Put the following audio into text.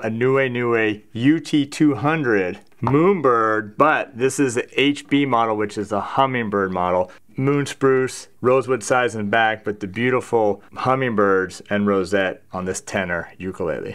Anuenue UT200 Moonbird, but this is the HB model, which is the hummingbird model. Moon spruce, rosewood size and back, but the beautiful hummingbirds and rosette on this tenor ukulele.